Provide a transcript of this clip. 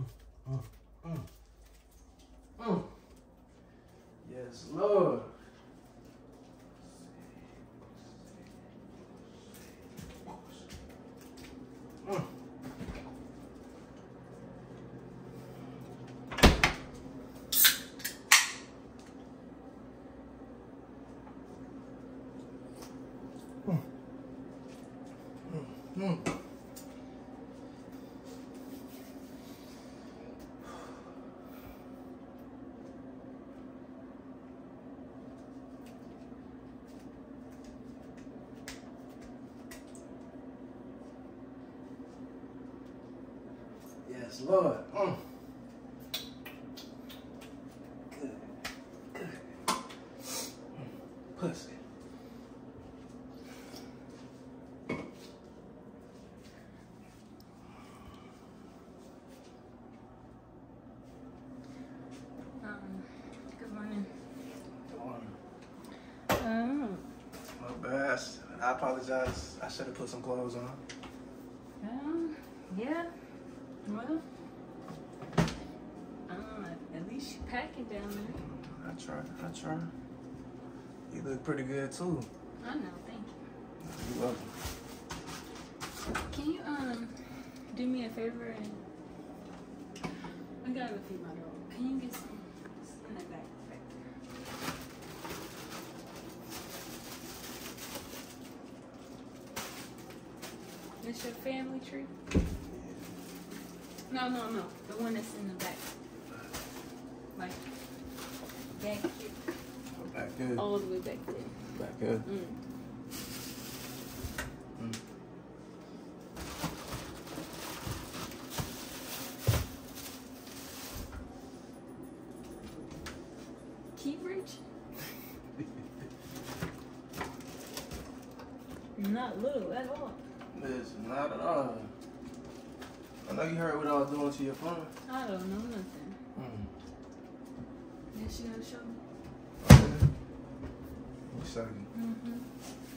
Yes, Lord. Yes, Lord. Good. Good. Pussy. Good morning. Good morning. My bad. I apologize. I should have put some clothes on. Yeah. Well, at least you pack it down there. I try. You look pretty good too. I know, thank you. You're welcome. Can you do me a favor and I gotta go feed my dog. Can you get some in the back? This your family tree? No. The one that's in the back. Like, back here. Back there. All the way back there. Back here? Key bridge? Not little at all. Listen, not at all. I know you heard what I was doing to your phone. I don't know nothing. Yes, you gotta show me. Okay. One second.